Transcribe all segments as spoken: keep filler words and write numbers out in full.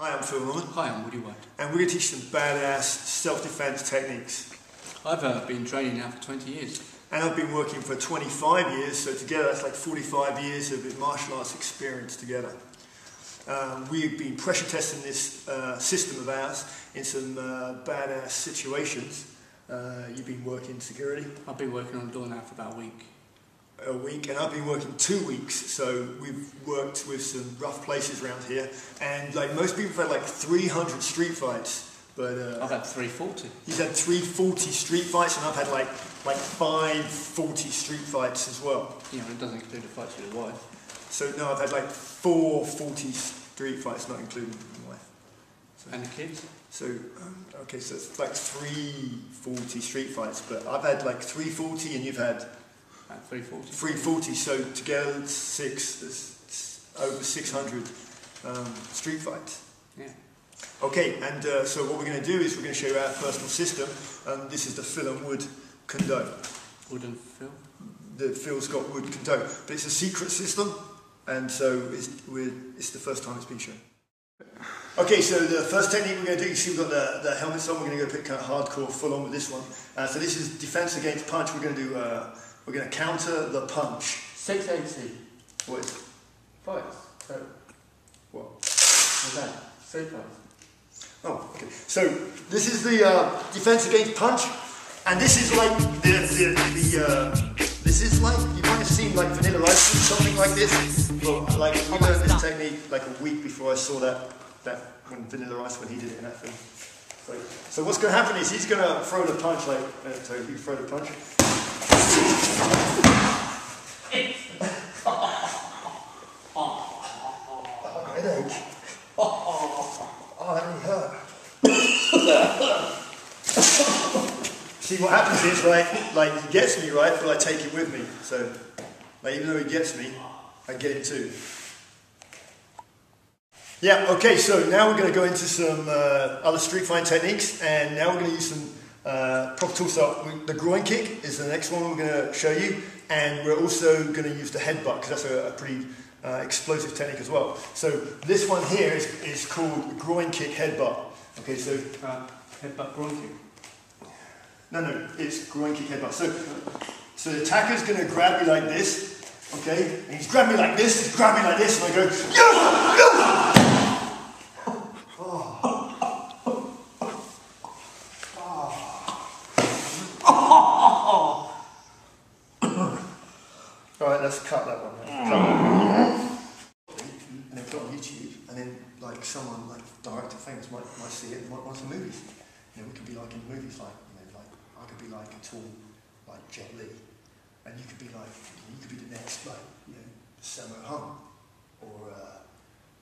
Hi, I'm Phil Norman. Hi, I'm Woody White. And we're going to teach some badass self-defense techniques. I've uh, been training now for twenty years. And I've been working for twenty-five years, so together that's like forty-five years of martial arts experience together. Um, we've been pressure testing this uh, system of ours in some uh, badass situations. Uh, you've been working security? I've been working on the door now for about a week. A week, and I've been working two weeks, so we've worked with some rough places around here, and like most people have had like three hundred street fights, but uh, I've had three forty. He's had three forty street fights, and I've had like like five forty street fights as well. Yeah, but it doesn't include the fights with your wife. So no, I've had like four forty street fights, not including my wife. So, and the kids? So um, okay, so it's like three forty street fights, but I've had like three forty, and you've had. At three forty. three forty, so together it's six, it's over six hundred um, street fights. Yeah. Okay, and uh, so what we're going to do is we're going to show you our personal system. Um, this is the Phil and Wood Kune-Do. Wood and Phil? The Phil's got Wood Kune-Do. But it's a secret system, and so it's, we're, it's the first time it's been shown. Okay, so the first technique we're going to do, you see we've got the, the helmets on, we're going to go pick kind of hardcore full on with this one. Uh, so this is defense against punch. We're going to do... Uh, We're going to counter the punch. six eighty. What is it? Fights. Total. What? What's that? Three fights. Oh, okay. So, this is the uh, defense against punch, and this is like the, the, the uh, this is like, you might have seen like Vanilla Ice or something like this. Well, like, I learned this technique like a week before I saw that, that when Vanilla Ice, when he did it in that film. So, so what's going to happen is he's going to throw the punch, like, uh, so you throw the punch. Oh, headache. Oh, that really hurt. See, what happens is, right, like, he gets me, right, but I take him with me. So, like, even though he gets me, I get him too. Yeah, okay, so now we're going to go into some uh, other street fight techniques, and now we're going to use some Uh, proper tool start. The groin kick is the next one we're going to show you, and we're also going to use the headbutt because that's a, a pretty uh, explosive technique as well. So this one here is, is called groin kick headbutt. Okay, so uh, headbutt groin kick. No, no, it's groin kick headbutt. So, so the attacker's going to grab me like this. Okay, and he's grabbed me like this. He's grabbed me like this, and I go. Yo! Yo! Alright, let's cut that one. And then put it on YouTube, and then like someone, like director famous might, might see it and might want some movies. You know, we could be like in movies, like, you know, like, I could be like a tall, like Jet Li, and you could be like, you could be the next, like, you know, Sammo Hung, or uh,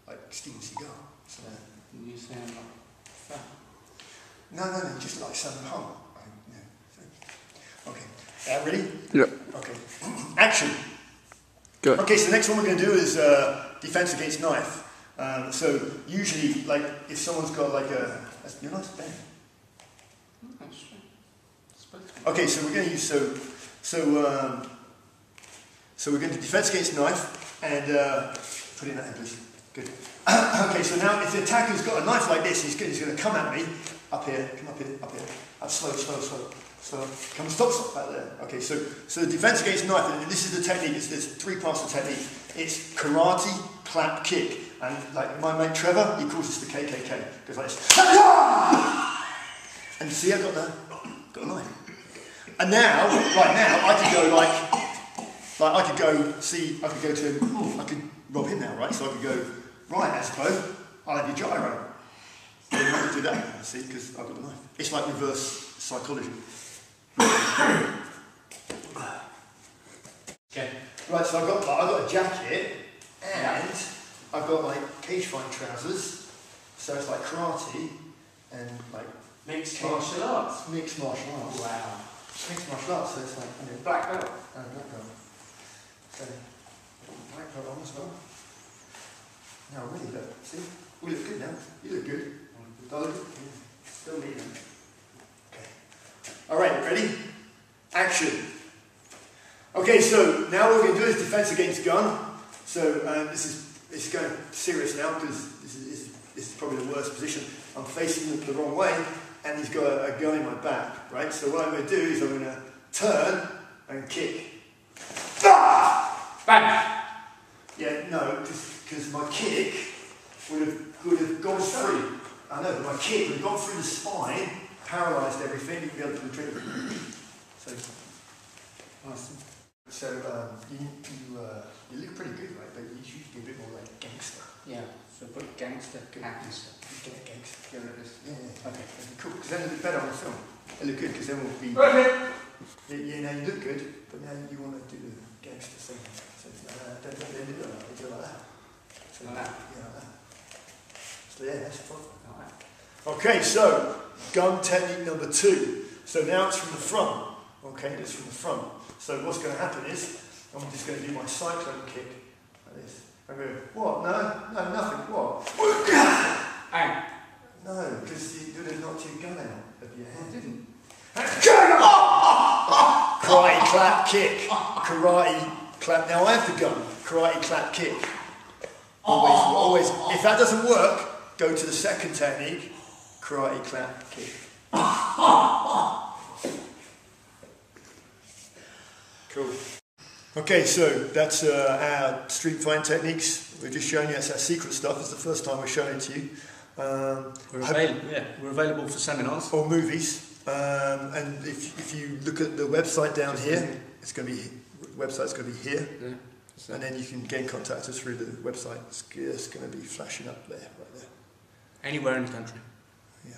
like Steven Seagal. So, you sound like fat. No, no, no, just like Sammo Hung. I, you know, okay, uh, ready? Yep. Okay, action. Good. Okay, so the next one we're going to do is uh, defense against knife. Um, so usually, like, if someone's got like a... You're not bent. Okay, so we're going to use... So so, um, so we're going to defense against knife and uh, put it in that hand, please. Good. Okay, so now if the attacker's got a knife like this, he's going, he's going to come at me. Up here, come up here, up here. Up slow, slow, slow. So, come stop, stop back there. Okay, so, so the defense against knife, and this is the technique, it's, there's three parts of the technique. It's karate, clap, kick. And like my mate Trevor, he calls this the K K K. Goes like this. And see, I've got the, got a knife. And now, right now, I could go like, like I could go, see, I could go to him, oh, I could rob him now, right? So I could go, right, I suppose, I'll have your gyro. So you might do that, see, because I've got the knife. It's like reverse psychology. Okay. Right, so I've got like, I've got a jacket and I've got like cage fight trousers, so it's like karate and like mixed martial arts. Mixed martial arts. Wow. Mixed martial arts, so it's like you know, black belt and black belt. So black belt on as well. Now really look, see, we look good now. You look good. I look good. Still need them. Alright, ready? Action. Okay, so now what we're going to do is defense against gun. So um, this is it's going serious now because this is, this is probably the worst. reverse position, I'm facing the wrong way, and he's got a, a gun in my back, right? So what I'm going to do is I'm going to turn and kick. Ah! Bang! Yeah, no, because my kick would have, would have gone through. I know, but my kick would have gone through the spine, paralysed everything, you'd be able to retrieve it. So, awesome. So um, you, you, uh, you look pretty good, right? But you should be a bit more like gangster. Yeah. So put gangster, good gangster. Get a gangster. Get this. Yeah, yeah. Okay. That'd be cool. Because then it'll be better on film. It'll look good because then we'll be. Okay. Yeah, yeah. Now you look good, but now you want to do the gangster thing. So uh, don't do it like that. Do it like that. So like that. Yeah, like that. So yeah, that's fun. Like that. Okay. So gun technique number two. So now it's from the front. Okay, it's from the front. So what's going to happen is, I'm just going to do my cyclone kick, like this. I'm going, what, no, no, nothing, what? Bang! No, because you would have knocked your gun out of your hand. I didn't. Karate clap kick, karate clap, now I have the gun, karate clap kick. Always, always, if that doesn't work, go to the second technique, karate clap kick. Cool. Okay, so that's uh, our street fight techniques. We're just showing you that's our secret stuff. It's the first time we're showing it to you. Um, we're, available, yeah. we're available for seminars or movies. Um, and if, if you look at the website down just here, busy. it's going to be website's going to be here, yeah, so. And then you can get in contact with us through the website. It's, it's going to be flashing up there, right there. Anywhere in the country. Yeah.